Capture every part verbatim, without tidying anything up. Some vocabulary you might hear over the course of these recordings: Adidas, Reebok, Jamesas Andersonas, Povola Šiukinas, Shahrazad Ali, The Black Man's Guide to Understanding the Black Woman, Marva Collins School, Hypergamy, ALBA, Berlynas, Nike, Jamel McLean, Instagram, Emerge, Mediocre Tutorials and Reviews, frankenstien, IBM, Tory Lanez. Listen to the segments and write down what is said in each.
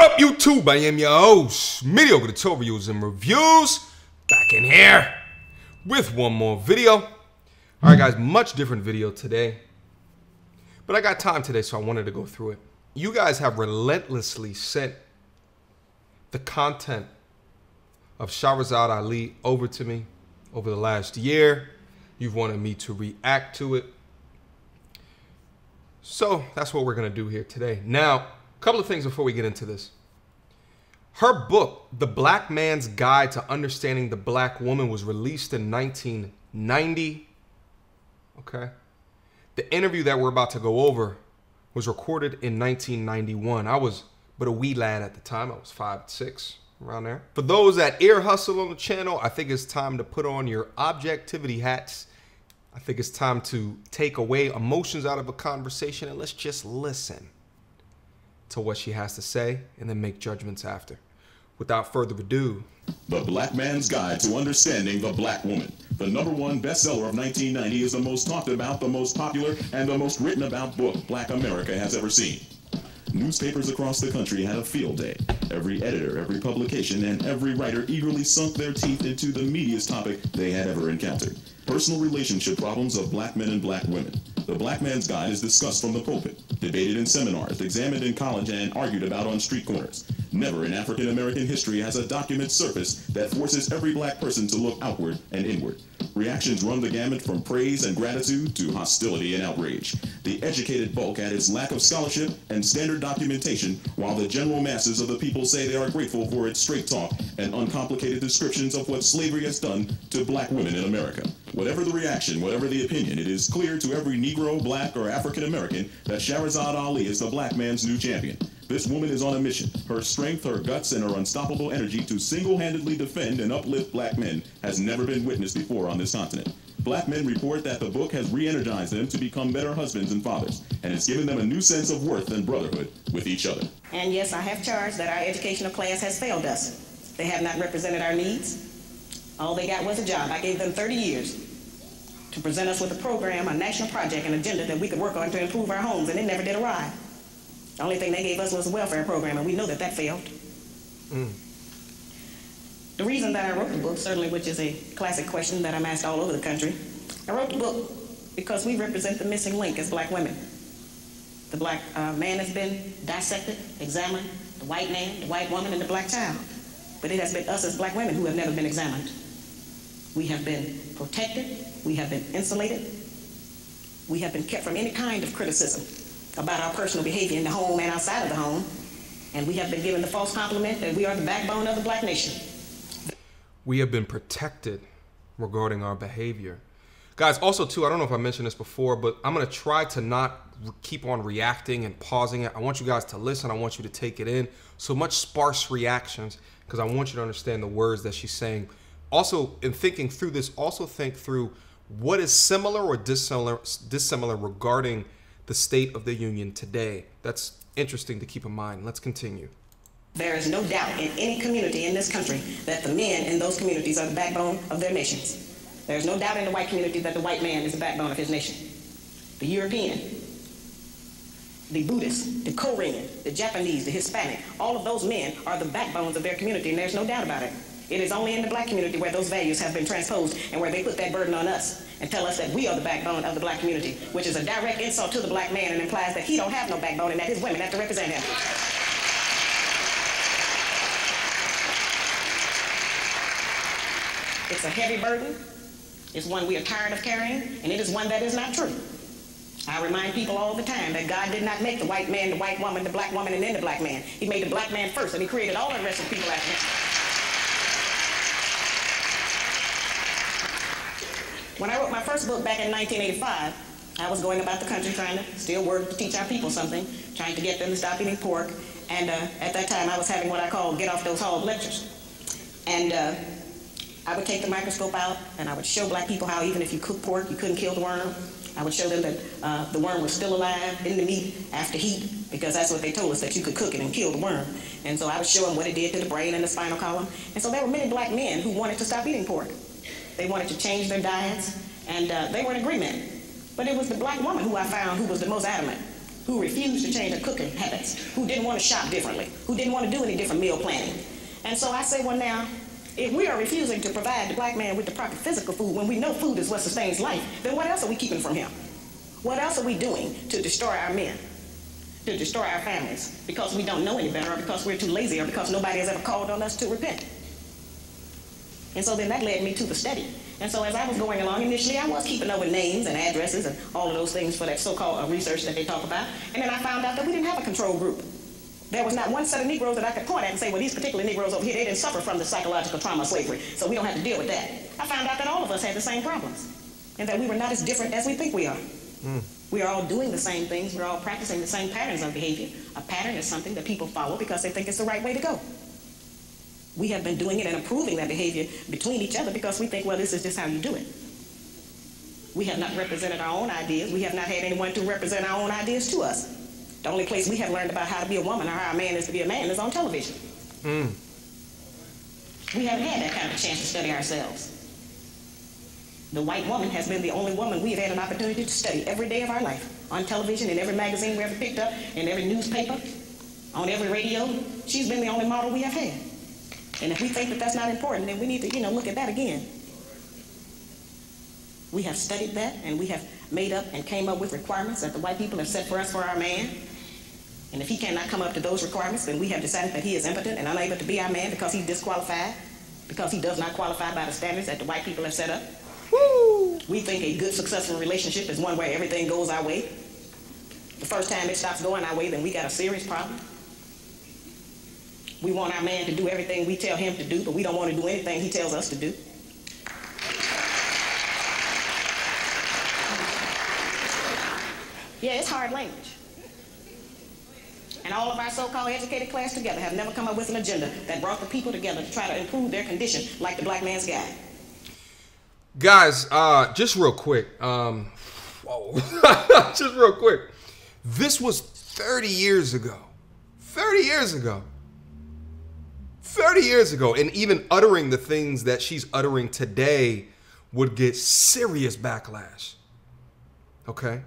What up, YouTube? I am your host, Mediocre Tutorials and Reviews, back in here with one more video. All right, guys, much different video today, but I got time today, so I wanted to go through it. You guys have relentlessly sent the content of Shahrazad Ali over to me over the last year. You've wanted me to react to it, so that's what we're gonna do here today. Now, couple of things before we get into this. Her book, The Black Man's Guide to Understanding the Black Woman, was released in nineteen ninety, okay? The interview that we're about to go over was recorded in nineteen ninety-one. I was but a wee lad at the time. I was five, six, around there. For those that ear hustle on the channel, I think it's time to put on your objectivity hats. I think it's time to take away emotions out of a conversation and let's just listen to what she has to say and then make judgments after. Without further ado, The Black Man's Guide to Understanding the Black Woman, the number one bestseller of nineteen ninety, is the most talked about, the most popular, and the most written about book Black America has ever seen. Newspapers across the country had a field day. Every editor, every publication, and every writer eagerly sunk their teeth into the meatiest topic they had ever encountered: personal relationship problems of black men and black women. The Black Man's Guide is discussed from the pulpit, debated in seminars, examined in college, and argued about on street corners. Never in African American history has a document surfaced that forces every black person to look outward and inward. Reactions run the gamut from praise and gratitude to hostility and outrage. The educated bulk at its lack of scholarship and standard documentation, while the general masses of the people say they are grateful for its straight talk and uncomplicated descriptions of what slavery has done to black women in America. Whatever the reaction, whatever the opinion, it is clear to every Negro, black, or African American that Shahrazad Ali is the black man's new champion. This woman is on a mission. Her strength, her guts, and her unstoppable energy to single-handedly defend and uplift black men has never been witnessed before on this continent. Black men report that the book has re-energized them to become better husbands and fathers, and it's given them a new sense of worth and brotherhood with each other. And yes, I have charged that our educational class has failed us. They have not represented our needs. All they got was a job. I gave them thirty years to present us with a program, a national project, an agenda that we could work on to improve our homes, and it never did arrive. The only thing they gave us was a welfare program, and we know that that failed. Mm. The reason that I wrote the book, certainly, which is a classic question that I'm asked all over the country, I wrote the book because we represent the missing link as black women. The black uh, man has been dissected, examined, the white man, the white woman, and the black child. But it has been us as black women who have never been examined. We have been protected, we have been insulated, we have been kept from any kind of criticism about our personal behavior in the home and outside of the home, and we have been given the false compliment that we are the backbone of the black nation. We have been protected regarding our behavior. Guys, also too, I don't know if I mentioned this before, but I'm gonna try to not keep on reacting and pausing it. I want you guys to listen, I want you to take it in. So much sparse reactions, because I want you to understand the words that she's saying. Also, in thinking through this, also think through what is similar or dissimilar, dissimilar regarding the state of the union today. That's interesting to keep in mind. Let's continue. There is no doubt in any community in this country that the men in those communities are the backbone of their nations. There is no doubt in the white community that the white man is the backbone of his nation. The European, the Buddhist, the Korean, the Japanese, the Hispanic, all of those men are the backbones of their community, and there's no doubt about it. It is only in the black community where those values have been transposed and where they put that burden on us and tell us that we are the backbone of the black community, which is a direct insult to the black man and implies that he don't have no backbone and that his women have to represent him. It's a heavy burden. It's one we are tired of carrying, and it is one that is not true. I remind people all the time that God did not make the white man, the white woman, the black woman, and then the black man. He made the black man first, and he created all the rest of people after him. When I wrote my first book back in nineteen eighty-five, I was going about the country trying to still work to teach our people something, trying to get them to stop eating pork, and uh, at that time I was having what I call get off those hog lectures. And uh, I would take the microscope out and I would show black people how even if you cook pork, you couldn't kill the worm. I would show them that uh, the worm was still alive in the meat after heat, because that's what they told us, that you could cook it and kill the worm. And so I would show them what it did to the brain and the spinal column. And so there were many black men who wanted to stop eating pork. They wanted to change their diets, and uh, they were in agreement. But it was the black woman who I found who was the most adamant, who refused to change their cooking habits, who didn't want to shop differently, who didn't want to do any different meal planning. And so I say, well now, if we are refusing to provide the black man with the proper physical food when we know food is what sustains life, then what else are we keeping from him? What else are we doing to destroy our men, to destroy our families, because we don't know any better, or because we're too lazy, or because nobody has ever called on us to repent? And so then that led me to the study. And so as I was going along, initially I was keeping up with names and addresses and all of those things for that so-called research that they talk about. And then I found out that we didn't have a control group. There was not one set of Negroes that I could point at and say, well, these particular Negroes over here, they didn't suffer from the psychological trauma of slavery, so we don't have to deal with that. I found out that all of us had the same problems and that we were not as different as we think we are. Mm. We are all doing the same things. We're all practicing the same patterns of behavior. A pattern is something that people follow because they think it's the right way to go. We have been doing it and approving that behavior between each other because we think, well, this is just how you do it. We have not represented our own ideas. We have not had anyone to represent our own ideas to us. The only place we have learned about how to be a woman or how a man is to be a man is on television. Mm. We haven't had that kind of chance to study ourselves. The white woman has been the only woman we've had an opportunity to study every day of our life, on television, in every magazine we ever picked up, in every newspaper, on every radio. She's been the only model we have had. And if we think that that's not important, then we need to, you know, look at that again. We have studied that, and we have made up and came up with requirements that the white people have set for us for our man. And if he cannot come up to those requirements, then we have decided that he is impotent and unable to be our man because he's disqualified, because he does not qualify by the standards that the white people have set up. Woo! We think a good, successful relationship is one where everything goes our way. The first time it stops going our way, then we got a serious problem. We want our man to do everything we tell him to do, but we don't want to do anything he tells us to do. Yeah, it's hard language. And all of our so-called educated class together have never come up with an agenda that brought the people together to try to improve their condition, like the Black Man's Guide. Guys, uh, just real quick. Um, whoa. Just real quick. This was thirty years ago. thirty years ago. thirty years ago, and even uttering the things that she's uttering today would get serious backlash. Okay?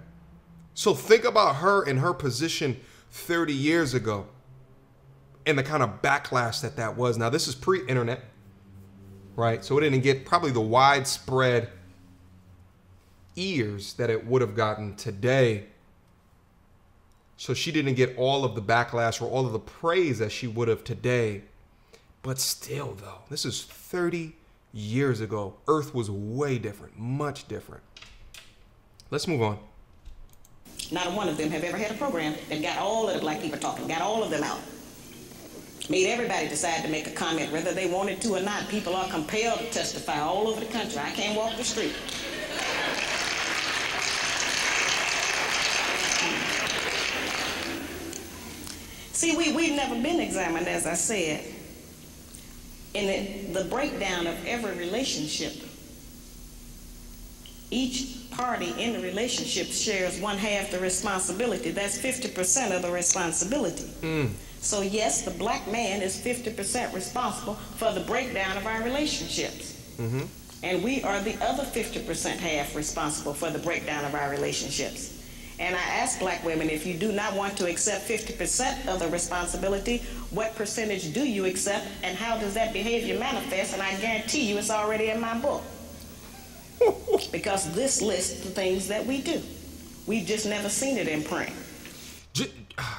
So think about her and her position thirty years ago and the kind of backlash that that was. Now, this is pre-internet, right? So it didn't get probably the widespread ears that it would have gotten today. So she didn't get all of the backlash or all of the praise that she would have today. But still, though, this is thirty years ago. Earth was way different, much different. Let's move on. Not one of them have ever had a program that got all of the black people talking, got all of them out. Made everybody decide to make a comment, whether they wanted to or not. People are compelled to testify all over the country. I can't walk the street. See, we, we've never been examined, as I said. In the, the breakdown of every relationship, each party in the relationship shares one half the responsibility. That's fifty percent of the responsibility. Mm. So yes, the black man is fifty percent responsible for the breakdown of our relationships. Mm-hmm. And we are the other fifty percent half responsible for the breakdown of our relationships. And I ask black women, if you do not want to accept fifty percent of the responsibility, what percentage do you accept, and how does that behavior manifest? And I guarantee you it's already in my book. Because this lists the things that we do. We've just never seen it in print. Just,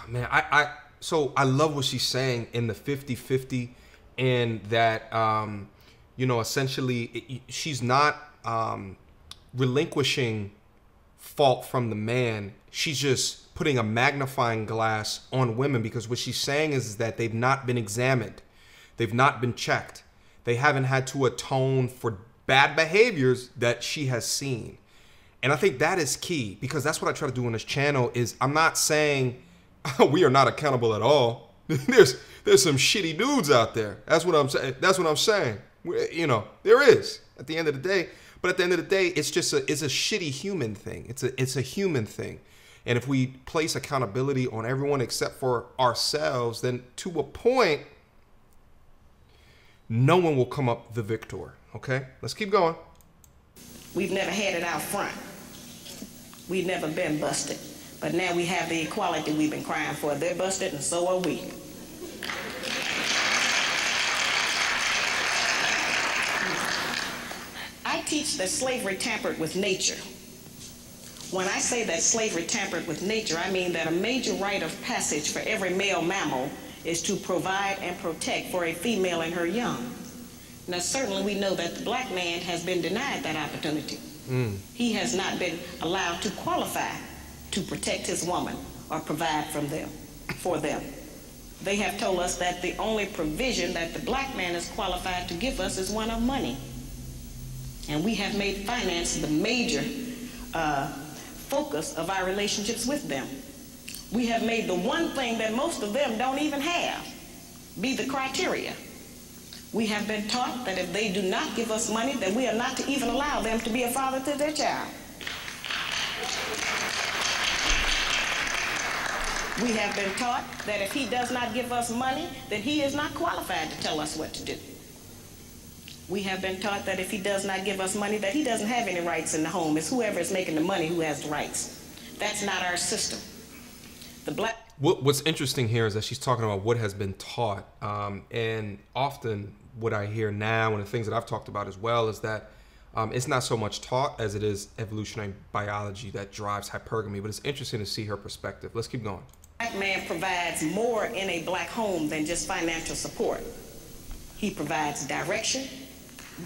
man, I, I, so I love what she's saying in the fifty fifty, and that, um, you know, essentially it, she's not um, relinquishing fault from the man. She's just putting a magnifying glass on women, because what she's saying is, is that they've not been examined. They've not been checked. They haven't had to atone for bad behaviors that she has seen. And I think that is key, because that's what I try to do on this channel. Is I'm not saying we are not accountable at all. there's there's some shitty dudes out there. That's what I'm saying. That's what I'm saying. We, you know, there is at the end of the day. But at the end of the day, it's just a, it's a shitty human thing. It's a, it's a human thing. And if we place accountability on everyone except for ourselves, then to a point, no one will come up the victor. Okay, let's keep going. We've never had it out front. We've never been busted. But now we have the equality we've been crying for. They're busted, and so are we. I teach that slavery tampered with nature. When I say that slavery tampered with nature, I mean that a major rite of passage for every male mammal is to provide and protect for a female and her young. Now, certainly we know that the black man has been denied that opportunity. Mm. He has not been allowed to qualify to protect his woman or provide from them, for them. They have told us that the only provision that the black man is qualified to give us is one of money. And we have made finance the major uh, focus of our relationships with them. We have made the one thing that most of them don't even have be the criteria. We have been taught that if they do not give us money, that we are not to even allow them to be a father to their child. We have been taught that if he does not give us money, then he is not qualified to tell us what to do. We have been taught that if he does not give us money, that he doesn't have any rights in the home. It's whoever is making the money who has the rights. That's not our system. The black. What, what's interesting here is that she's talking about what has been taught. Um, and often what I hear now and the things that I've talked about as well is that um, it's not so much taught as it is evolutionary biology that drives hypergamy. But it's interesting to see her perspective. Let's keep going. Black man provides more in a black home than just financial support. He provides direction,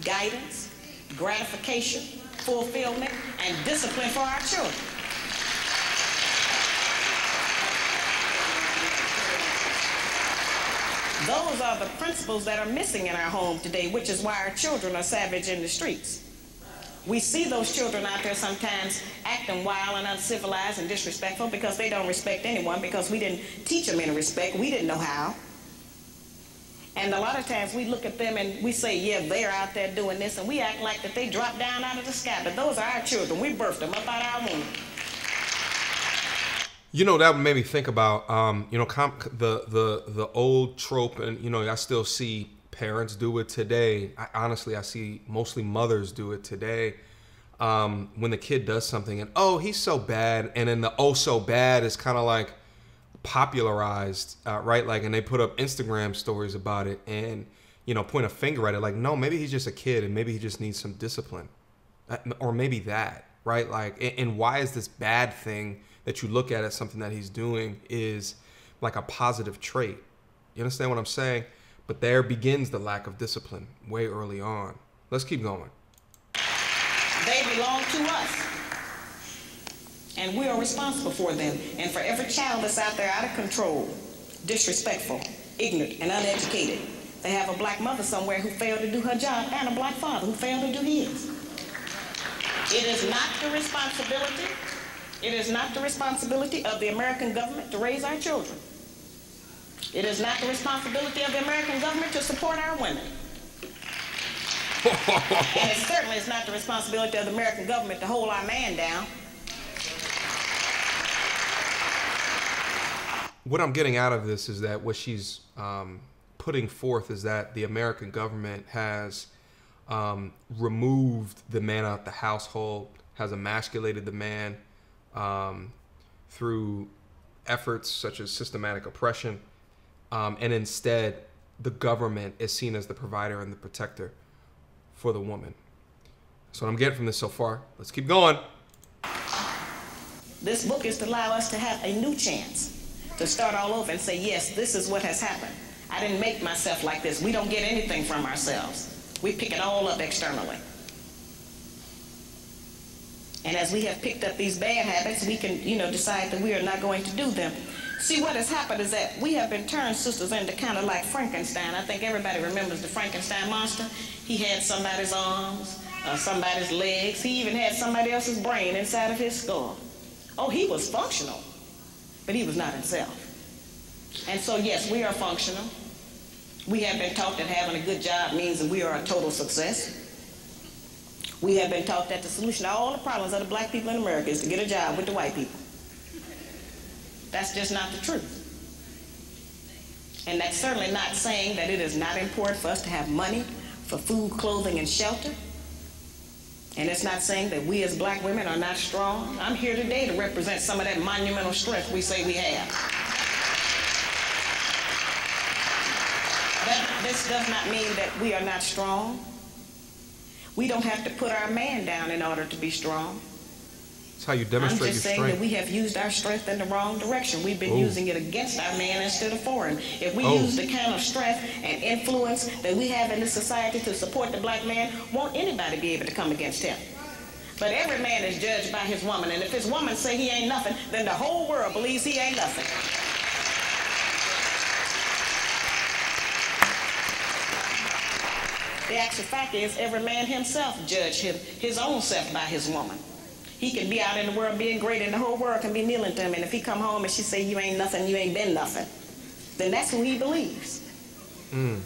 guidance, gratification, fulfillment, and discipline for our children. Those are the principles that are missing in our home today, which is why our children are savage in the streets. We see those children out there sometimes acting wild and uncivilized and disrespectful because they don't respect anyone, because we didn't teach them any respect. We didn't know how. And a lot of times we look at them and we say, yeah, they're out there doing this, and we act like that they dropped down out of the sky. But those are our children. We birthed them up out of our womb. You know, that made me think about, um, you know, comp the, the, the old trope, and, you know, I still see parents do it today. I, honestly, I see mostly mothers do it today. Um, when the kid does something and, oh, he's so bad. And then the, oh, so bad is kind of like popularized, uh, right? Like, and they put up Instagram stories about it and, you know, point a finger at it. Like, no, maybe he's just a kid and maybe he just needs some discipline, or maybe that, right? Like, and, and why is this bad thing that you look at as something that he's doing is like a positive trait? You understand what I'm saying? But there begins the lack of discipline way early on. Let's keep going. They belong to us, and we are responsible for them. And for every child that's out there out of control, disrespectful, ignorant, and uneducated, they have a black mother somewhere who failed to do her job and a black father who failed to do his. It is not the responsibility It is not the responsibility of the American government to raise our children. It is not the responsibility of the American government to support our women. And it certainly is not the responsibility of the American government to hold our man down. What I'm getting out of this is that what she's um, putting forth is that the American government has um, removed the man out of the household, has emasculated the man, Um, through efforts such as systematic oppression, um, and instead the government is seen as the provider and the protector for the woman. That's what I'm getting from this so far. Let's keep going. This book is to allow us to have a new chance to start all over and say, yes, this is what has happened. I didn't make myself like this. We don't get anything from ourselves. We pick it all up externally. And as we have picked up these bad habits, we can, you know, decide that we are not going to do them. See, what has happened is that we have been turned, sisters, into kind of like Frankenstein. I think everybody remembers the Frankenstein monster. He had somebody's arms, uh, somebody's legs. He even had somebody else's brain inside of his skull. Oh, he was functional, but he was not himself. And so, yes, we are functional. We have been taught that having a good job means that we are a total success. We have been taught that the solution to all the problems of the black people in America is to get a job with the white people. That's just not the truth. And that's certainly not saying that it is not important for us to have money for food, clothing, and shelter. And it's not saying that we as black women are not strong. I'm here today to represent some of that monumental strength we say we have. That, this does not mean that we are not strong. We don't have to put our man down in order to be strong. That's how you demonstrate your strength. I'm just saying that we have used our strength in the wrong direction. We've been oh. using it against our man instead of for him. If we oh. use the kind of strength and influence that we have in this society to support the black man, won't anybody be able to come against him? But every man is judged by his woman, and if his woman say he ain't nothing, then the whole world believes he ain't nothing. The actual fact is every man himself judge him, his own self by his woman. He can be out in the world being great, and the whole world can be kneeling to him, and if he come home and she say, you ain't nothing, you ain't been nothing, then that's who he believes. Mm.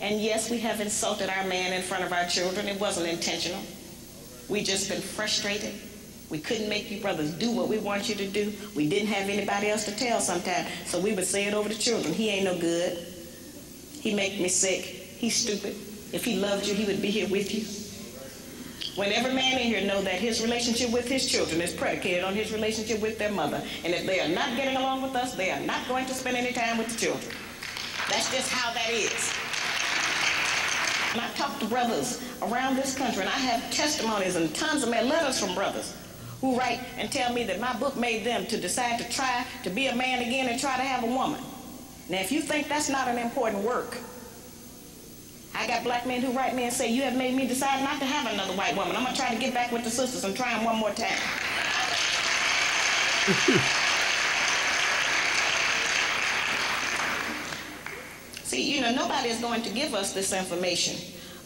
And yes, we have insulted our man in front of our children. It wasn't intentional. We just been frustrated. We couldn't make you brothers do what we want you to do. We didn't have anybody else to tell sometimes, so we would say it over the children. He ain't no good. He make me sick. He's stupid. If he loved you, he would be here with you. When every man in here know that his relationship with his children is predicated on his relationship with their mother, and if they are not getting along with us, they are not going to spend any time with the children. That's just how that is. And I talk to brothers around this country, and I have testimonies and tons of letters from brothers who write and tell me that my book made them to decide to try to be a man again and try to have a woman. Now, if you think that's not an important work, I got black men who write me and say, you have made me decide not to have another white woman. I'm going to try to get back with the sisters and try them one more time. See, you know, nobody is going to give us this information.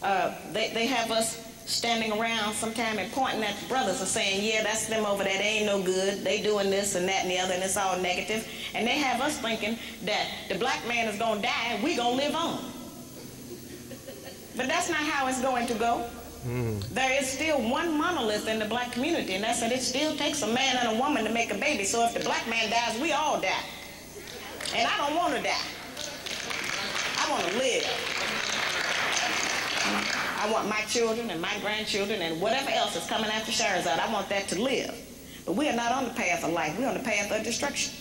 Uh, they, they have us standing around sometime and pointing at the brothers and saying, yeah, that's them over there. They ain't no good. They doing this and that and the other, and it's all negative. And they have us thinking that the black man is going to die and we're going to live on. But that's not how it's going to go. Mm. There is still one monolith in the black community, and that's that it still takes a man and a woman to make a baby. So if the black man dies, we all die. And I don't want to die. I want to live. I want my children and my grandchildren and whatever else is coming after Shahrazad, I want that to live. But we are not on the path of life. We're on the path of destruction.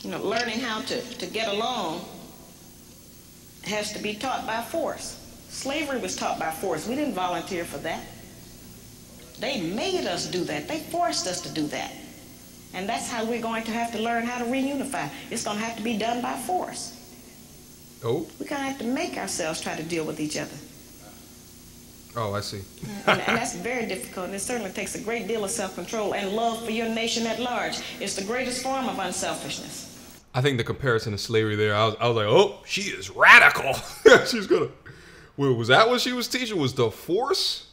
You know, learning how to, to get along has to be taught by force. Slavery was taught by force. We didn't volunteer for that. They made us do that. They forced us to do that. And that's how we're going to have to learn how to reunify. It's going to have to be done by force. Oh. We're going to have to make ourselves try to deal with each other. Oh, I see. and, and that's very difficult, and it certainly takes a great deal of self-control and love for your nation at large. It's the greatest form of unselfishness. I think the comparison to slavery there, I was, I was like, oh, she is radical. She's gonna, well, was that what she was teaching? Was the force?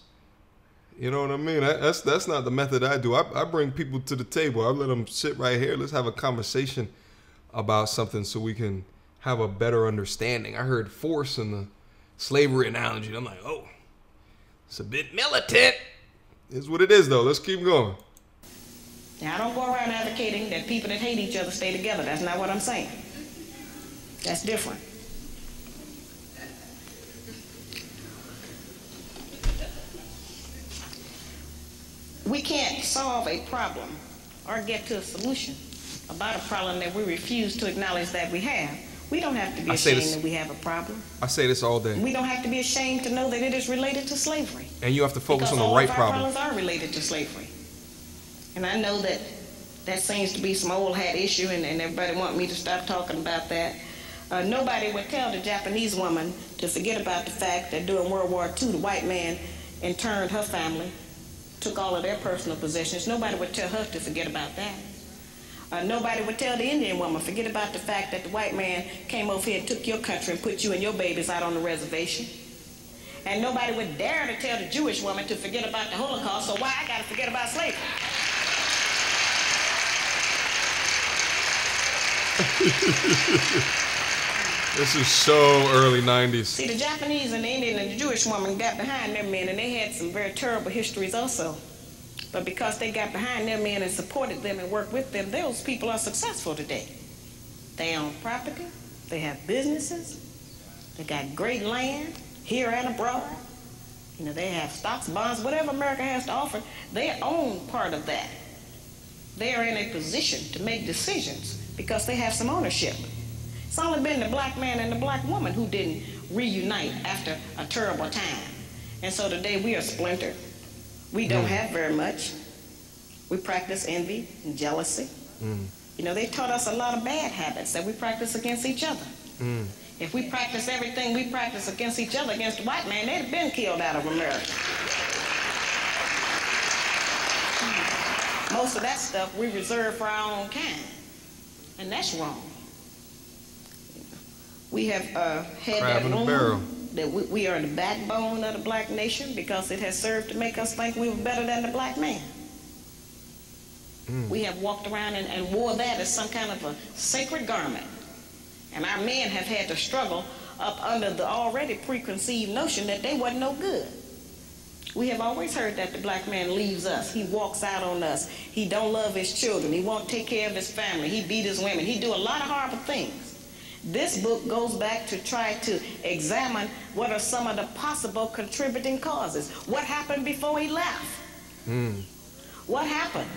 You know what I mean? I, that's that's not the method I do. I, I bring people to the table. I let them sit right here. Let's have a conversation about something so we can have a better understanding. I heard force in the slavery analogy, and I'm like, oh. It's a bit militant. Is what it is, though. Let's keep going. Now, I don't go around advocating that people that hate each other stay together. That's not what I'm saying. That's different. We can't solve a problem or get to a solution about a problem that we refuse to acknowledge that we have. We don't have to be ashamed that we have a problem. I say this all day. We don't have to be ashamed to know that it is related to slavery. And you have to focus on the right problem. All of our problems are related to slavery. And I know that that seems to be some old hat issue, and, and everybody want me to stop talking about that. Uh, nobody would tell the Japanese woman to forget about the fact that during World War Two, the white man interned her family, took all of their personal possessions. Nobody would tell her to forget about that. Uh, nobody would tell the Indian woman, forget about the fact that the white man came over here and took your country and put you and your babies out on the reservation. And nobody would dare to tell the Jewish woman to forget about the Holocaust, so why I gotta forget about slavery? This is so early nineties. See, the Japanese and the Indian and the Jewish woman got behind their men, and they had some very terrible histories also. But because they got behind their men and supported them and worked with them, those people are successful today. They own property, they have businesses, they got great land, here and abroad. You know, they have stocks, bonds, whatever America has to offer, they own part of that. They are in a position to make decisions because they have some ownership. It's only been the black man and the black woman who didn't reunite after a terrible time. And so today we are splintered. We don't mm. have very much. We practice envy and jealousy. Mm. You know, they taught us a lot of bad habits that we practice against each other. Mm. If we practice everything we practice against each other, against the white man, they'd have been killed out of America. Most of that stuff we reserve for our own kind, and that's wrong. We have uh, had that room that we, we are the backbone of the black nation because it has served to make us think we were better than the black man. Mm. We have walked around and, and wore that as some kind of a sacred garment, and our men have had to struggle up under the already preconceived notion that they wasn't no good. We have always heard that the black man leaves us. He walks out on us. He don't love his children. He won't take care of his family. He beat his women. He do a lot of horrible things. This book goes back to try to examine what are some of the possible contributing causes. What happened before he left? Mm. What happened?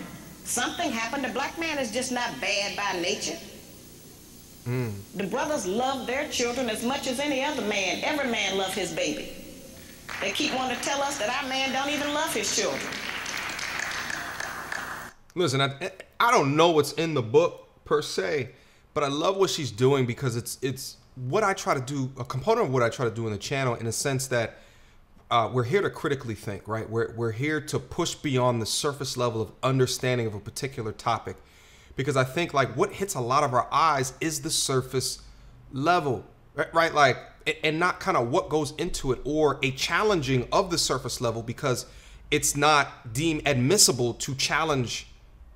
Something happened. The black man is just not bad by nature. Mm. The brothers love their children as much as any other man. Every man loves his baby. They keep wanting to tell us that our man don't even love his children. Listen, I, I don't know what's in the book per se, but I love what she's doing because it's it's what I try to do, a component of what I try to do in the channel, in a sense that uh, we're here to critically think, right? We're, we're here to push beyond the surface level of understanding of a particular topic, because I think like what hits a lot of our eyes is the surface level, right? right? Like. And not kind of what goes into it or a challenging of the surface level, because it's not deemed admissible to challenge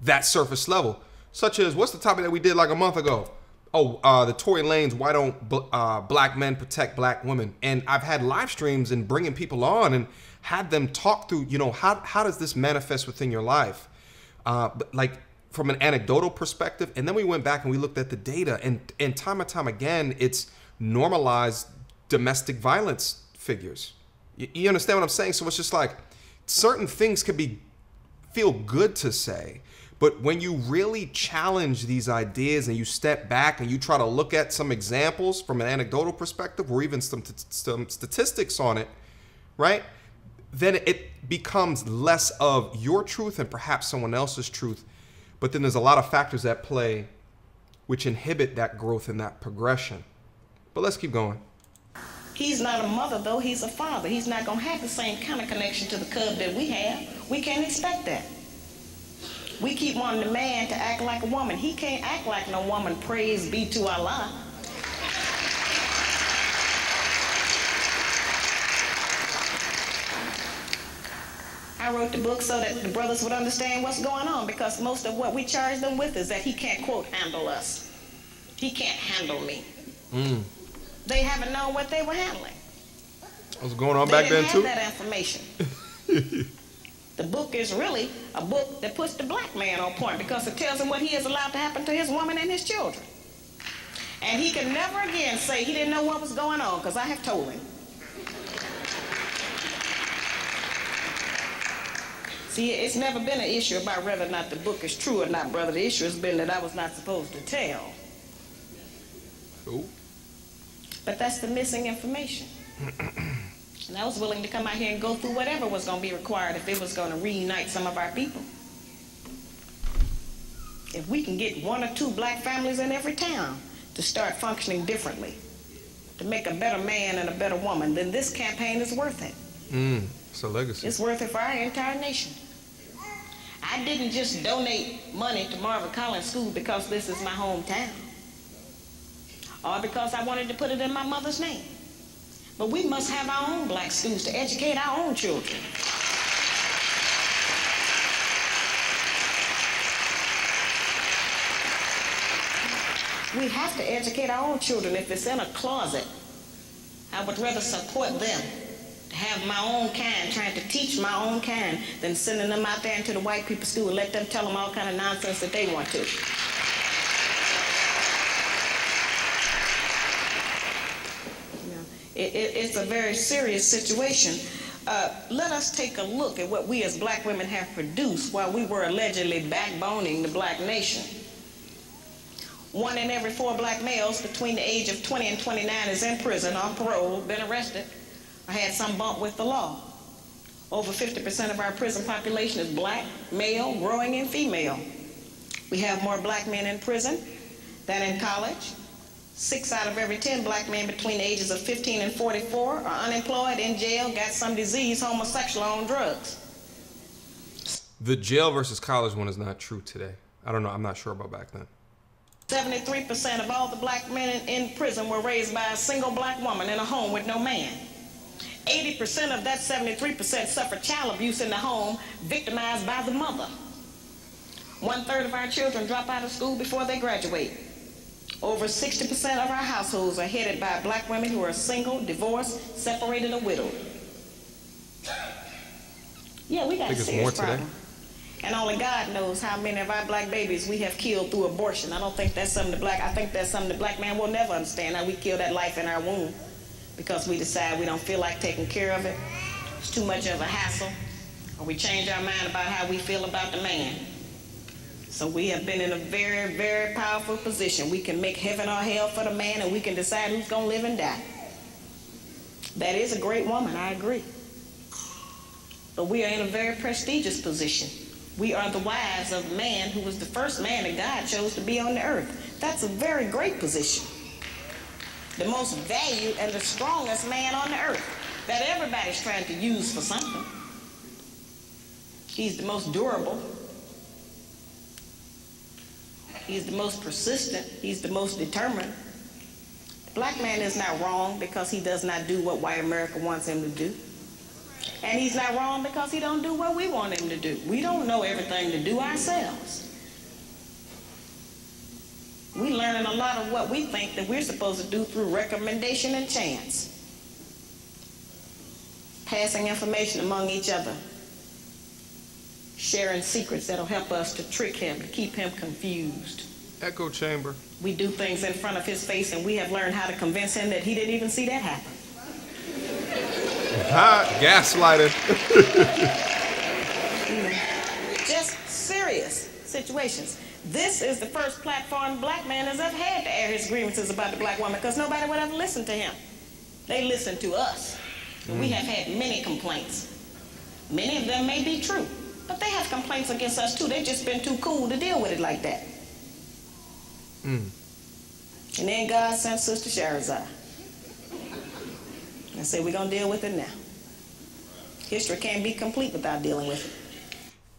that surface level. Such as, what's the topic that we did like a month ago? Oh, uh, the Tory Lanez, why don't uh, black men protect black women? And I've had live streams and bringing people on and had them talk through, you know, how, how does this manifest within your life? Uh, but like from an anecdotal perspective. And then we went back and we looked at the data, and, and time and time again, it's normalized domestic violence figures. You, you understand what I'm saying? So it's just like certain things could be feel good to say, but when you really challenge these ideas and you step back and you try to look at some examples from an anecdotal perspective or even some, some statistics on it, right? Then it becomes less of your truth and perhaps someone else's truth. But then there's a lot of factors at play which inhibit that growth and that progression. But let's keep going. He's not a mother, though. He's a father. He's not going to have the same kind of connection to the cub that we have. We can't expect that. We keep wanting the man to act like a woman. He can't act like no woman. Praise be to Allah. I wrote the book so that the brothers would understand what's going on, because most of what we charge them with is that he can't, quote, handle us. He can't handle me. Mm. They haven't known what they were handling. What's going on back then, too? They didn't have that information. The book is really a book that puts the black man on point, because it tells him what he is allowed to happen to his woman and his children. And he can never again say he didn't know what was going on, because I have told him. See, it's never been an issue about whether or not the book is true or not, brother. The issue has been that I was not supposed to tell. Ooh. But that's the missing information. And I was willing to come out here and go through whatever was going to be required if it was going to reunite some of our people. If we can get one or two black families in every town to start functioning differently, to make a better man and a better woman, then this campaign is worth it. Mm, it's a legacy. It's worth it for our entire nation. I didn't just donate money to Marva Collins School because this is my hometown, or because I wanted to put it in my mother's name. But we must have our own black schools to educate our own children. We have to educate our own children. If it's in a closet, I would rather support them to have my own kind, trying to teach my own kind, than sending them out there into the white people's school and let them tell them all kind of nonsense that they want to. It, it, it's a very serious situation. Uh, let us take a look at what we as black women have produced while we were allegedly backboning the black nation. One in every four black males between the age of twenty and twenty-nine is in prison, on parole, been arrested, or had some bump with the law. Over fifty percent of our prison population is black, male, growing, and female. We have more black men in prison than in college. Six out of every ten black men between the ages of fifteen and forty-four are unemployed, in jail, got some disease, homosexual, on drugs. The jail versus college one is not true today. I don't know, I'm not sure about back then. seventy-three percent of all the black men in prison were raised by a single black woman in a home with no man. eighty percent of that seventy-three percent suffered child abuse in the home, victimized by the mother. One third of our children drop out of school before they graduate. Over sixty percent of our households are headed by black women who are single, divorced, separated, or widowed. Yeah, we got a serious problem. Today. And only God knows how many of our black babies we have killed through abortion. I don't think that's something the black, I think that's something the black man will never understand, how we kill that life in our womb because we decide we don't feel like taking care of it. It's too much of a hassle. Or we change our mind about how we feel about the man. So we have been in a very, very powerful position. We can make heaven or hell for the man, and we can decide who's gonna live and die. That is a great woman, I agree. But we are in a very prestigious position. We are the wives of man, who was the first man that God chose to be on the earth. That's a very great position. The most valued and the strongest man on the earth that everybody's trying to use for something. He's the most durable. He's the most persistent. He's the most determined. The black man is not wrong because he does not do what white America wants him to do. And he's not wrong because he don't do what we want him to do. We don't know everything to do ourselves. We're learning a lot of what we think that we're supposed to do through recommendation and chance. Passing information among each other. Sharing secrets that'll help us to trick him, to keep him confused. Echo chamber. We do things in front of his face, and we have learned how to convince him that he didn't even see that happen. Hi, gaslighting. Just serious situations. This is the first platform black man has ever had to air his grievances about the black woman, because nobody would ever listen to him. They listen to us. Mm. We have had many complaints. Many of them may be true. But they have complaints against us, too. They've just been too cool to deal with it like that. Mm. And then God sent Sister Shahrazad. I said, we're going to deal with it now. History can't be complete without dealing with it.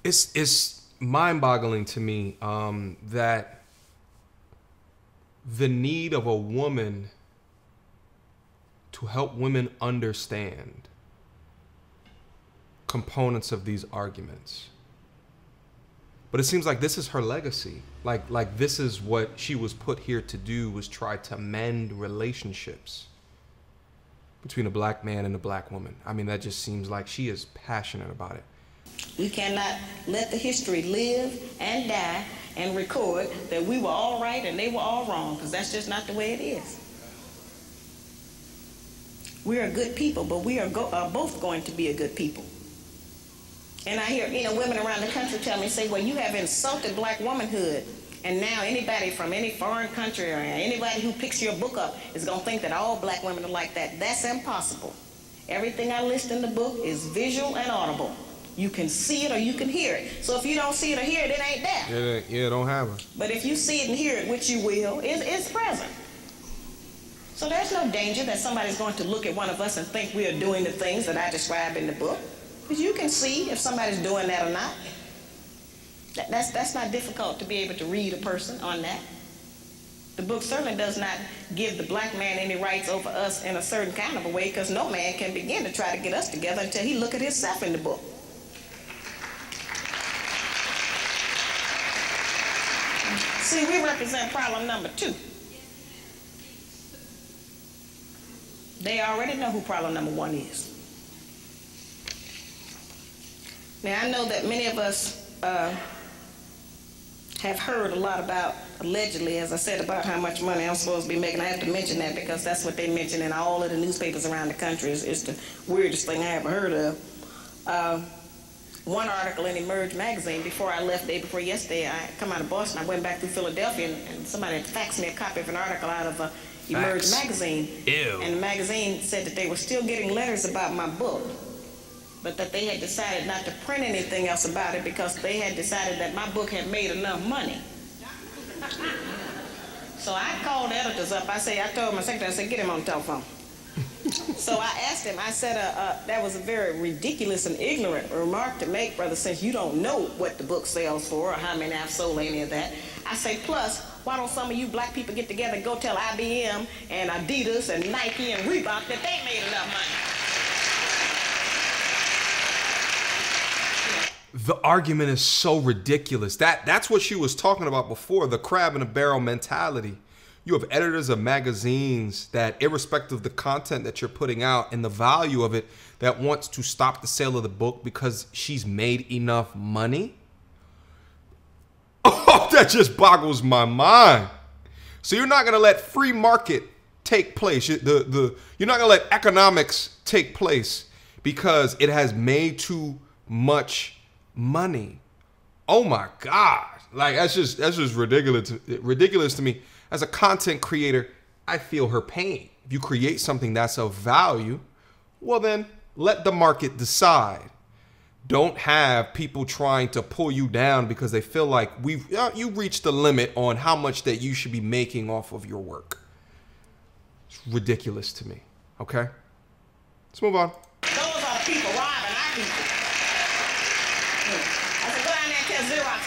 It's, it's mind-boggling to me um, that the need of a woman to help women understand components of these arguments. But it seems like this is her legacy. Like, like this is what she was put here to do, was try to mend relationships between a black man and a black woman. I mean, that just seems like she is passionate about it. We cannot let the history live and die and record that we were all right and they were all wrong, because that's just not the way it is. We are good people, but we are, go are both going to be a good people. And I hear, you know, women around the country tell me, say, well, you have insulted black womanhood, and now anybody from any foreign country or anybody who picks your book up is going to think that all black women are like that. That's impossible. Everything I list in the book is visual and audible. You can see it or you can hear it. So if you don't see it or hear it, it ain't there. Yeah, yeah, don't have it. But if you see it and hear it, which you will, it, it's present. So there's no danger that somebody's going to look at one of us and think we are doing the things that I describe in the book. Because you can see if somebody's doing that or not. That, that's, that's not difficult to be able to read a person on that. The book certainly does not give the black man any rights over us in a certain kind of a way, because no man can begin to try to get us together until he look at himself in the book. See, we represent problem number two. They already know who problem number one is. Now, I know that many of us uh, have heard a lot about, allegedly, as I said, about how much money I'm supposed to be making. I have to mention that because that's what they mention in all of the newspapers around the country. It's, it's the weirdest thing I ever heard of. Uh, one article in Emerge magazine, before I left, day before yesterday, I come out of Boston, I went back to Philadelphia, and, and somebody faxed me a copy of an article out of uh, Emerge Fax. magazine. Ew. And the magazine said that they were still getting letters about my book, but that they had decided not to print anything else about it because they had decided that my book had made enough money. So I called the editors up. I say, I told my secretary, I said, get him on the telephone. So I asked him, I said, uh, uh, that was a very ridiculous and ignorant remark to make, brother, since you don't know what the book sells for or how many I've sold or any of that. I say, plus, why don't some of you black people get together and go tell I B M and Adidas and Nike and Reebok that they made enough money? The argument is so ridiculous. That that's what she was talking about before, the crab in a barrel mentality. You have editors of magazines that, irrespective of the content that you're putting out and the value of it, that wants to stop the sale of the book because she's made enough money. Oh, that just boggles my mind. So you're not going to let free market take place. The, the, you're not going to let economics take place because it has made too much money. Oh my God. Like, that's just that's just ridiculous ridiculous to me. As a content creator, I feel her pain. If you create something that's of value, well then let the market decide. Don't have people trying to pull you down because they feel like we've you reached the limit on how much that you should be making off of your work. It's ridiculous to me. Okay? Let's move on. Those are people robbing our people.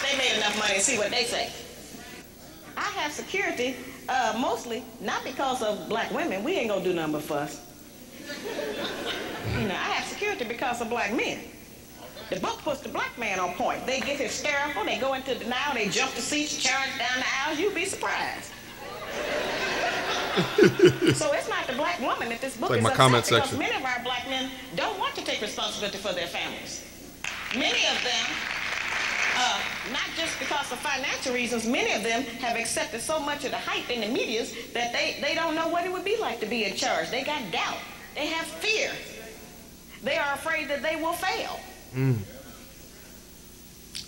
They made enough money to see what they say. I have security uh, mostly not because of black women. We ain't gonna do nothing but fuss. You know, I have security because of black men. The book puts the black man on point. They get hysterical, they go into denial, they jump the seats, charge down the aisles. You'd be surprised. So it's not the black woman that this book like is upset because section. Many of our black men don't want to take responsibility for their families. Many of them. Uh, not just because of financial reasons, many of them have accepted so much of the hype in the medias that they, they don't know what it would be like to be in charge. They got doubt. They have fear. They are afraid that they will fail. Mm.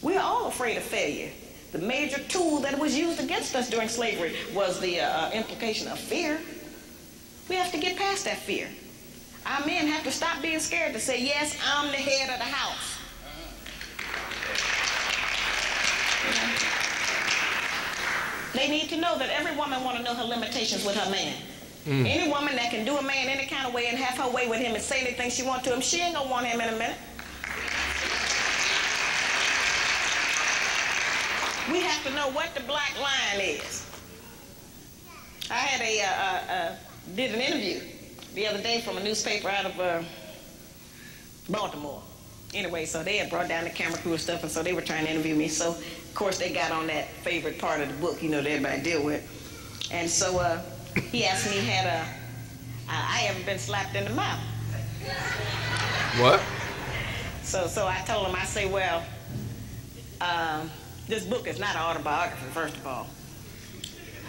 We're all afraid of failure. The major tool that was used against us during slavery was the uh, implication of fear. We have to get past that fear. Our men have to stop being scared to say, yes, I'm the head of the house. They need to know that every woman want to know her limitations with her man. Mm. Any woman that can do a man any kind of way and have her way with him and say anything she want to him, she ain't gonna want him in a minute. We have to know what the black line is. I had a uh, uh, did an interview the other day from a newspaper out of uh, Baltimore. Anyway, so they had brought down the camera crew and stuff, and so they were trying to interview me. So, of course, they got on that favorite part of the book, you know, that everybody deal with. And so uh, he asked me, had uh, I ever been slapped in the mouth? What? So, so I told him, I say, well, uh, this book is not an autobiography, first of all.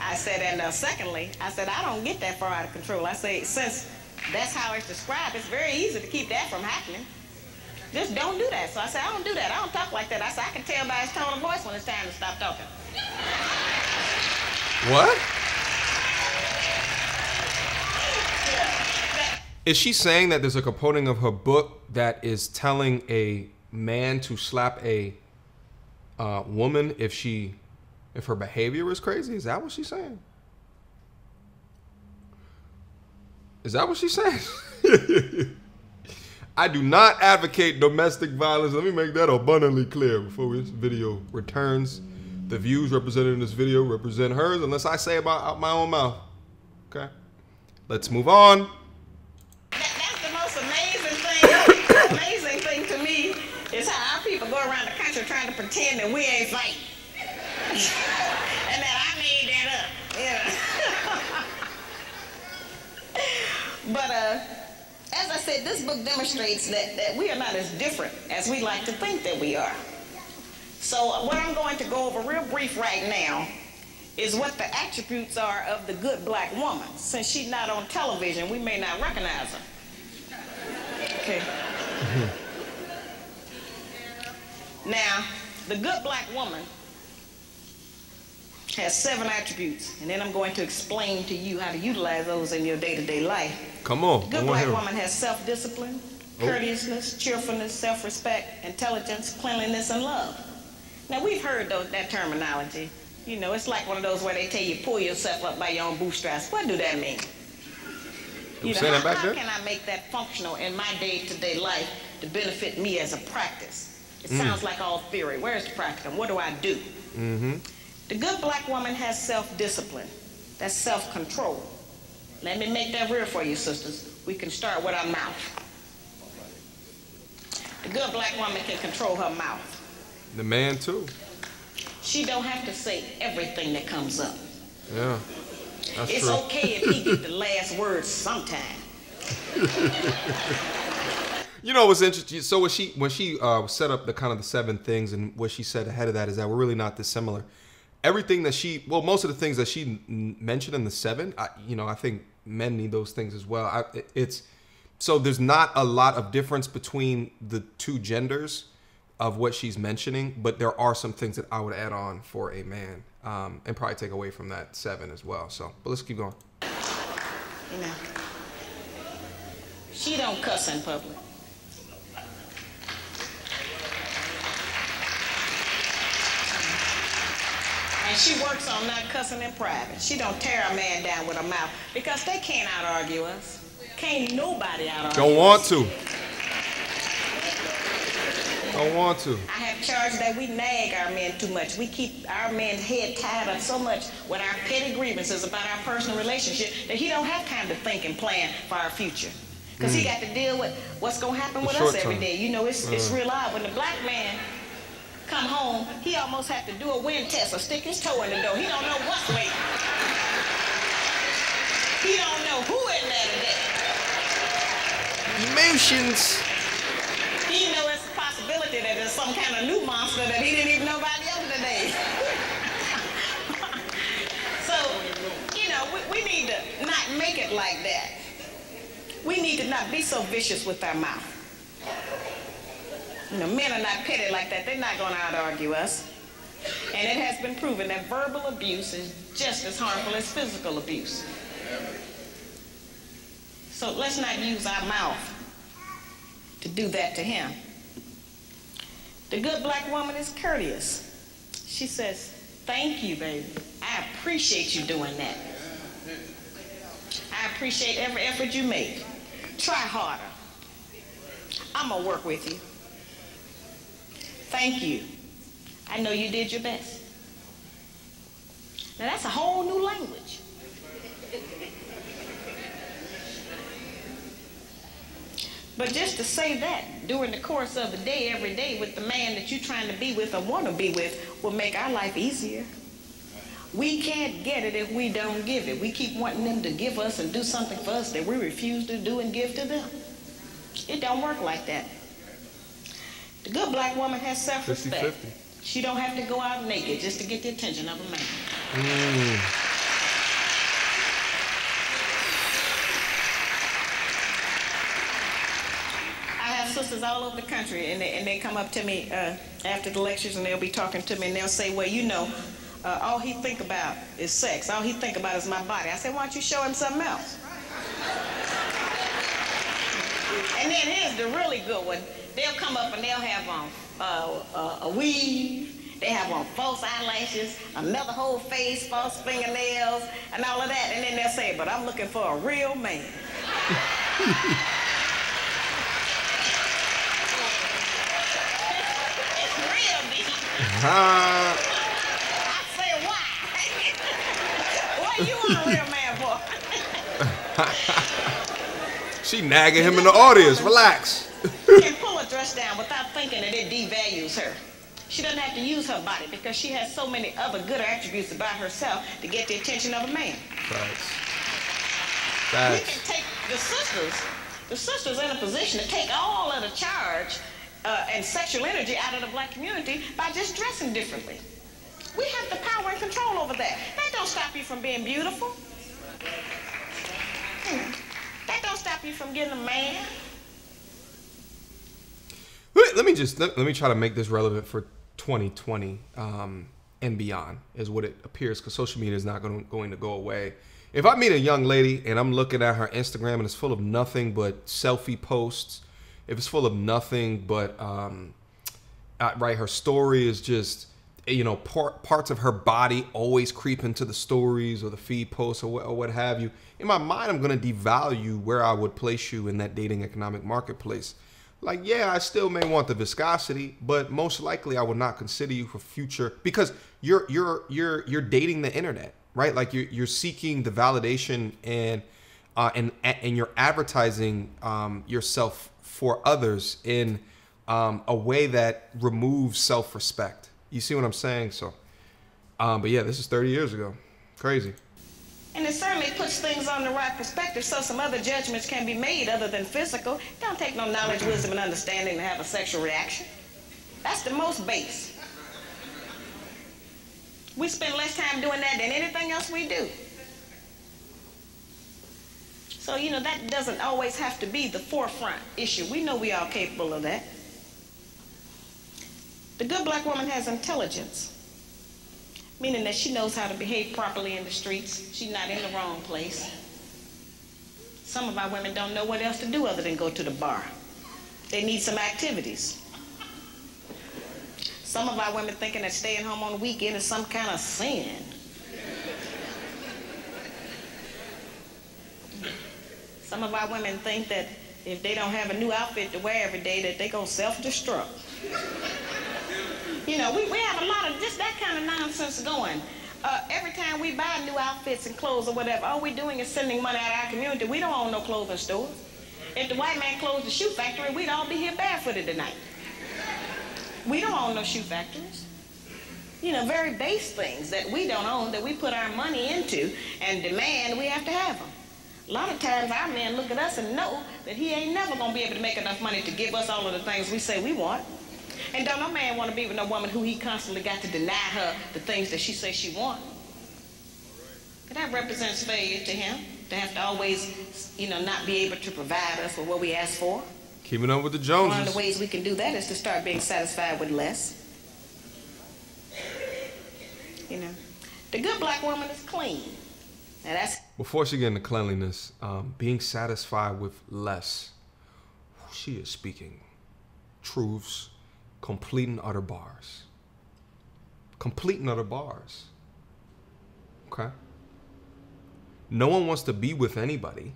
I said, and uh, secondly, I said, I don't get that far out of control. I say, since that's how it's described, it's very easy to keep that from happening. Just don't do that. So I said, I don't do that. I don't talk like that. I said, I can tell by his tone of voice when it's time to stop talking. What? Is she saying that there's a component of her book that is telling a man to slap a uh, woman if she, if her behavior is crazy? Is that what she's saying? Is that what she's saying? I do not advocate domestic violence. Let me make that abundantly clear before this video returns. The views represented in this video represent hers, unless I say about out my own mouth. Okay, let's move on. That, that's the most amazing thing. Amazing thing to me is how our people go around the country trying to pretend that we ain't fighting, and that I made that up. Yeah. But uh. As I said, this book demonstrates that, that we are not as different as we like to think that we are. So what I'm going to go over real brief right now is what the attributes are of the good black woman. Since she's not on television, we may not recognize her. Okay. Now, the good black woman has seven attributes, and then I'm going to explain to you how to utilize those in your day-to-day life. Come on. The good black woman has self-discipline, courteousness, cheerfulness, self-respect, intelligence, cleanliness, and love. Now, we've heard those, that terminology. You know, it's like one of those where they tell you, pull yourself up by your own bootstraps. What do that mean? You know, how, how can I make that functional in my day-to-day life to benefit me as a practice? It mm. sounds like all theory. Where's the practicum? What do I do? Mm-hmm. The good black woman has self-discipline. That's self-control. Let me make that real for you, sisters. We can start with our mouth. The good black woman can control her mouth. The man, too. She don't have to say everything that comes up. Yeah, that's It's true. okay if he get the last word sometime. You know what's interesting? So when she when she uh, set up the kind of the seven things, and what she said ahead of that is that we're really not dissimilar. Everything that she, well, most of the things that she mentioned in the seven, I, you know, I think men need those things as well. I, it's so there's not a lot of difference between the two genders of what she's mentioning, but there are some things that I would add on for a man, um, and probably take away from that seven as well. So, but let's keep going. You know, she don't cuss in public. And she works on not cussing in private. She don't tear a man down with her mouth, because they can't out-argue us. Can't nobody out-argue us. Don't want to. Don't want to. I have charged that we nag our men too much. We keep our men's head tied up so much with our petty grievances about our personal relationship that he don't have time to think and plan for our future. Because mm. he got to deal with what's going to happen the with us every time. day. You know, it's, uh. it's real odd. When the black man come home, he almost have to do a wind test or stick his toe in the door. He don't know what's waiting. He don't know who in there today. Emotions. He knows it's a possibility that there's some kind of new monster that he didn't even know about the other day. So, you know, we, we need to not make it like that. We need to not be so vicious with our mouth. You know, men are not petty like that. They're not going to out-argue us. And it has been proven that verbal abuse is just as harmful as physical abuse. So let's not use our mouth to do that to him. The good black woman is courteous. She says, thank you, baby. I appreciate you doing that. I appreciate every effort you make. Try harder. I'm gonna work with you. Thank you. I know you did your best. Now that's a whole new language. But just to say that during the course of the day, every day, with the man that you're trying to be with or want to be with, will make our life easier. We can't get it if we don't give it. We keep wanting them to give us and do something for us that we refuse to do and give to them. It don't work like that. The good black woman has self-respect. She don't have to go out naked just to get the attention of a man. Mm. Sisters all over the country, and they, and they come up to me uh, after the lectures, and they'll be talking to me, and they'll say, well, you know, uh, all he think about is sex. All he think about is my body. I say, why don't you show him something else? And then here's the really good one. They'll come up, and they'll have on uh, uh, a weave. They have on false eyelashes, another whole face, false fingernails, and all of that. And then they'll say, but I'm looking for a real man. Uh, I say why? Why you want a real man for? She nagging him in the audience. Relax. She can pull a dress down without thinking that it devalues her. She doesn't have to use her body because she has so many other good attributes about herself to get the attention of a man. Facts. Facts. We can take the sisters, the sisters in a position to take all of the charge uh, and sexual energy out of the black community by just dressing differently. We have the power and control over that. That don't stop you from being beautiful. Hmm. That don't stop you from getting a man. Let me just, let, let me try to make this relevant for twenty twenty um, and beyond is what it appears, because social media is not gonna, going to go away. If I meet a young lady and I'm looking at her Instagram and it's full of nothing but selfie posts, if it's full of nothing but, um, right, her story is just, you know, part, parts of her body always creep into the stories or the feed posts or what, or what have you. In my mind, I'm going to devalue where I would place you in that dating economic marketplace. Like, yeah, I still may want the viscosity, but most likely I would not consider you for future, because you're you're you're you're dating the internet, right? Like you're you're seeking the validation and uh, and and you're advertising um, yourself for others in um, a way that removes self-respect. You see what I'm saying? So, um, but yeah, this is thirty years ago. Crazy. And it certainly puts things on the right perspective, so some other judgments can be made other than physical. Don't take no knowledge, wisdom, and understanding to have a sexual reaction. That's the most base. We spend less time doing that than anything else we do. So, you know, that doesn't always have to be the forefront issue. We know we are capable of that. The good black woman has intelligence, meaning that she knows how to behave properly in the streets. She's not in the wrong place. Some of our women don't know what else to do other than go to the bar. They need some activities. Some of our women thinking that staying home on the weekend is some kind of sin. Some of our women think that if they don't have a new outfit to wear every day, that they're gonna self-destruct. You know, we, we have a lot of just that kind of nonsense going. Uh, every time we buy new outfits and clothes or whatever, all we're doing is sending money out of our community. We don't own no clothing stores. If the white man closed the shoe factory, we'd all be here barefooted tonight. We don't own no shoe factories. You know, very base things that we don't own, that we put our money into and demand we have to have them. A lot of times our men look at us and know that he ain't never going to be able to make enough money to give us all of the things we say we want. And don't no man want to be with no woman who he constantly got to deny her the things that she says she wants. But that represents failure to him, to have to always, you know, not be able to provide us with what we ask for. Keeping up with the Joneses. One of the ways we can do that is to start being satisfied with less. You know, the good black woman is clean. Now that's before she get into cleanliness, um, being satisfied with less. She is speaking truths. Complete and utter bars. Complete and utter bars. Okay? No one wants to be with anybody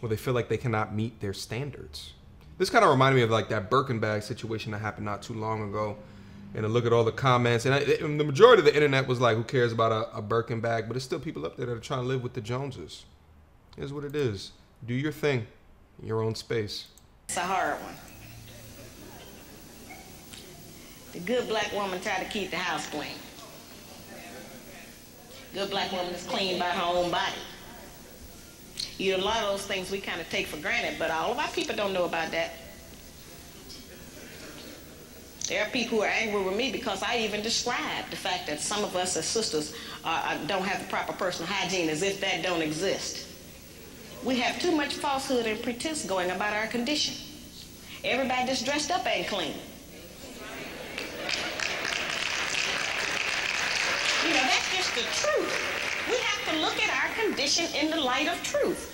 where they feel like they cannot meet their standards. This kind of reminded me of like that Birkenbag situation that happened not too long ago. And I look at all the comments, and, I, and the majority of the internet was like, who cares about a, a Birkenbag? But there's still people up there that are trying to live with the Joneses. Here's what it is. Do your thing in your own space. It's a hard one. The good black woman try to keep the house clean. Good black woman is clean by her own body. You know, a lot of those things we kind of take for granted, but all of our people don't know about that. There are people who are angry with me because I even described the fact that some of us as sisters uh, don't have the proper personal hygiene, as if that don't exist. We have too much falsehood and pretense going about our condition. Everybody just dressed up ain't clean. You know, that's just the truth. We have to look at our condition in the light of truth.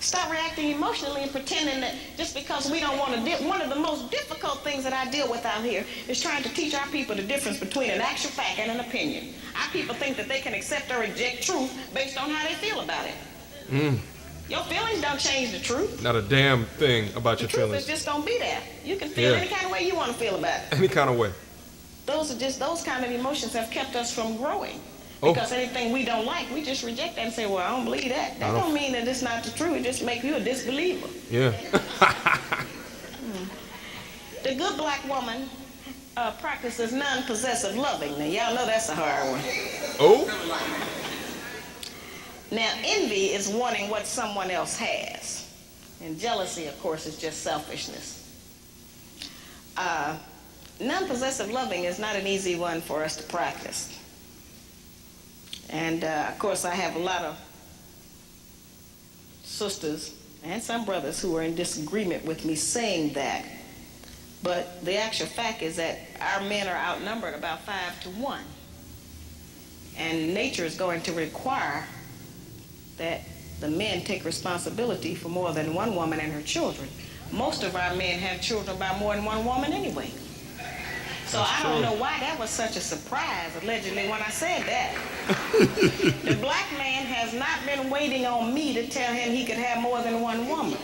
Stop reacting emotionally and pretending that just because we don't want to deal. One of the most difficult things that I deal with out here is trying to teach our people the difference between an actual fact and an opinion. Our people think that they can accept or reject truth based on how they feel about it. Mm. Your feelings don't change the truth. Not a damn thing about your feelings. The truth is just going to be there. You can feel yeah. any kind of way you want to feel about it. Any kind of way. Those are just, those kind of emotions have kept us from growing. Because oh. anything we don't like, we just reject that and say, well, I don't believe that. That don't, don't mean that it's not the truth. It just makes you a disbeliever. Yeah. mm. The good black woman uh, practices non-possessive loving. Now, y'all know that's a hard one. Oh. Now, envy is wanting what someone else has. And jealousy, of course, is just selfishness. Uh, non-possessive loving is not an easy one for us to practice. And, uh, of course, I have a lot of sisters and some brothers who are in disagreement with me saying that. But the actual fact is that our men are outnumbered about five to one. And nature is going to require that the men take responsibility for more than one woman and her children. Most of our men have children by more than one woman anyway. So That's I don't true. know why that was such a surprise, allegedly, when I said that. The black man has not been waiting on me to tell him he could have more than one woman.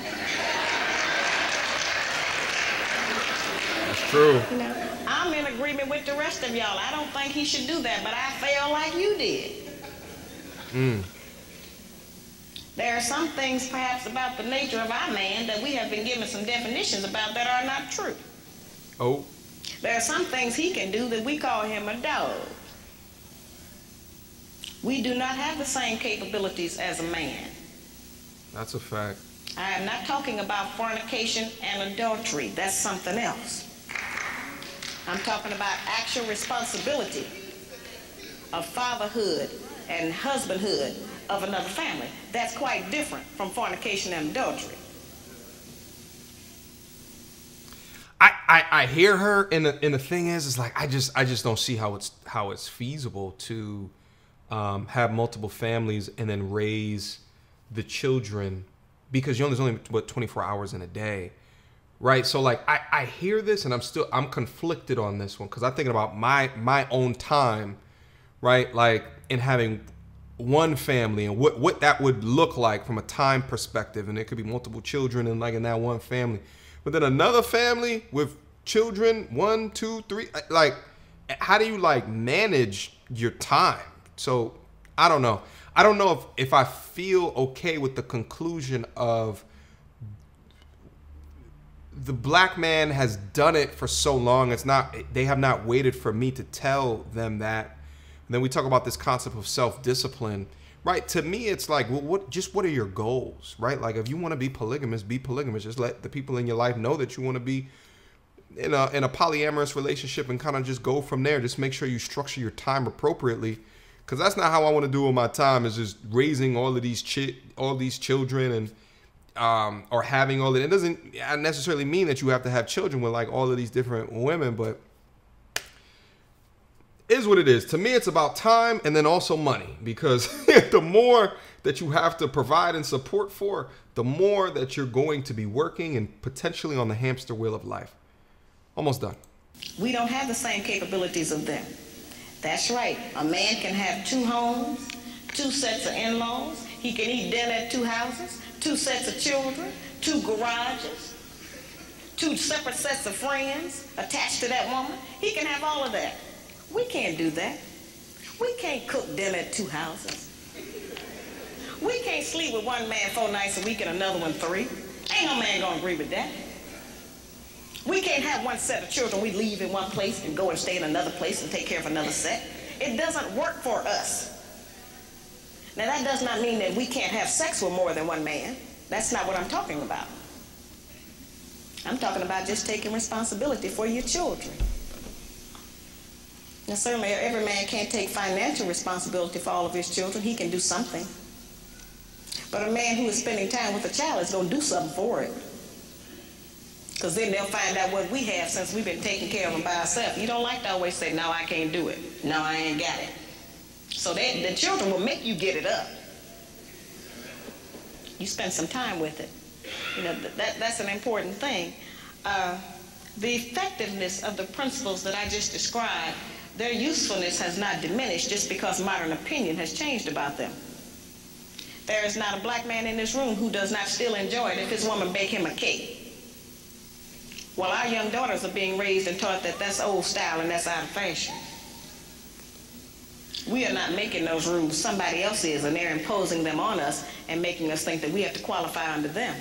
That's true. You know, I'm in agreement with the rest of y'all. I don't think he should do that, but I feel like you did. Mm. There are some things, perhaps, about the nature of our man that we have been given some definitions about that are not true. Oh. There are some things he can do that we call him a dog. We do not have the same capabilities as a man. That's a fact. I am not talking about fornication and adultery. That's something else. I'm talking about actual responsibility of fatherhood and husbandhood of another family. That's quite different from fornication and adultery. I, I, I hear her, and the, and the thing is, it's like I just I just don't see how it's how it's feasible to um, have multiple families and then raise the children, because you know, there's only what twenty-four hours in a day, right? So like I, I hear this, and I'm still I'm conflicted on this one, because I'm thinking about my my own time, right? Like in having one family and what what that would look like from a time perspective, and it could be multiple children and like in that one family. But then another family with children, one, two, three, like, how do you like manage your time? So I don't know. I don't know if, if I feel okay with the conclusion of the black man has done it for so long. It's not, they have not waited for me to tell them that. And then we talk about this concept of self-discipline. Right. To me, it's like, well, what just what are your goals? Right. Like if you want to be polygamous, be polygamous. Just let the people in your life know that you want to be in a, in a polyamorous relationship and kind of just go from there. Just make sure you structure your time appropriately, because that's not how I want to do with my time, is just raising all of these chi all these children and um, or having all that. It doesn't necessarily mean that you have to have children with like all of these different women, but is what it is. To me, it's about time and then also money, because the more that you have to provide and support for, the more that you're going to be working and potentially on the hamster wheel of life. Almost done. We don't have the same capabilities of them. That's right. A man can have two homes, two sets of in-laws. He can eat dinner at two houses, two sets of children, two garages, two separate sets of friends attached to that woman. He can have all of that. We can't do that. We can't cook dinner at two houses. We can't sleep with one man four nights a week and another one three. Ain't no man gonna agree with that. We can't have one set of children. We leave in one place and go and stay in another place and take care of another set. It doesn't work for us. Now that does not mean that we can't have sex with more than one man. That's not what I'm talking about. I'm talking about just taking responsibility for your children. Now, certainly, every man can't take financial responsibility for all of his children. He can do something. But a man who is spending time with a child is going to do something for it. Because then they'll find out what we have since we've been taking care of them by ourselves. You don't like to always say, no, I can't do it. No, I ain't got it. So they, the children will make you get it up. You spend some time with it. You know, that, that's an important thing. Uh, the effectiveness of the principles that I just described, their usefulness has not diminished just because modern opinion has changed about them. There is not a black man in this room who does not still enjoy it if his woman bake him a cake. Well, our young daughters are being raised and taught that that's old style and that's out of fashion. We are not making those rules. Somebody else is, and they're imposing them on us and making us think that we have to qualify under them.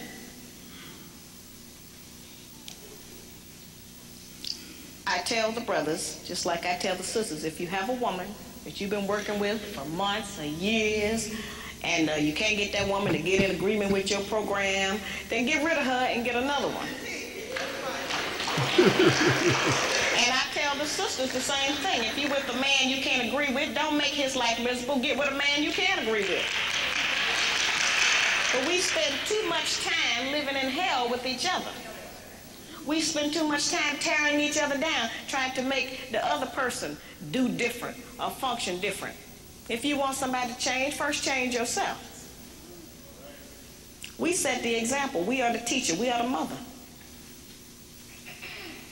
I tell the brothers, just like I tell the sisters, if you have a woman that you've been working with for months or years, and uh, you can't get that woman to get in agreement with your program, then get rid of her and get another one. And I tell the sisters the same thing. If you with a man you can't agree with, don't make his life miserable. Get with a man you can agree with. But we spend too much time living in hell with each other. We spend too much time tearing each other down, trying to make the other person do different or function different. If you want somebody to change, first change yourself. We set the example. We are the teacher. We are the mother.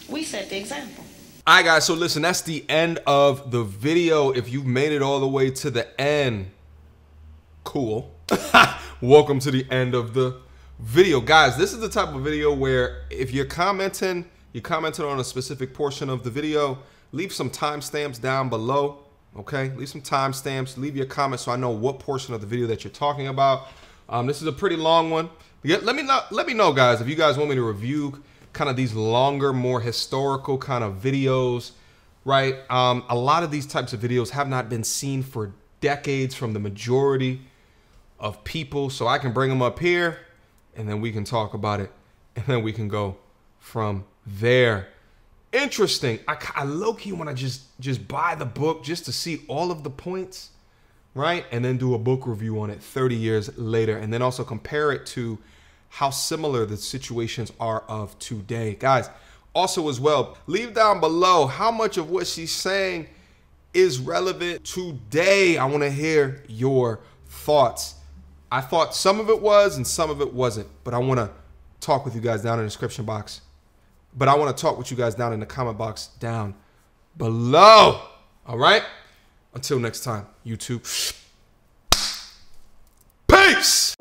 We set the example. All right, guys, so listen, that's the end of the video. If you've made it all the way to the end, cool. Welcome to the end of the video. Guys, this is the type of video where if you're commenting, you commented on a specific portion of the video, leave some timestamps down below, okay? Leave some timestamps, leave your comments so I know what portion of the video that you're talking about. Um, this is a pretty long one. Yeah, let me not, let me know, guys, if you guys want me to review kind of these longer, more historical kind of videos, right? Um, a lot of these types of videos have not been seen for decades from the majority of people, so I can bring them up here and then we can talk about it and then we can go from there. Interesting. I, I low-key want to just, just buy the book just to see all of the points, right? And then do a book review on it thirty years later and then also compare it to how similar the situations are of today. Guys, also as well, leave down below how much of what she's saying is relevant today. I want to hear your thoughts. I thought some of it was and some of it wasn't, but I want to talk with you guys down in the description box. But I want to talk with you guys down in the comment box down below. All right? Until next time, YouTube. Peace!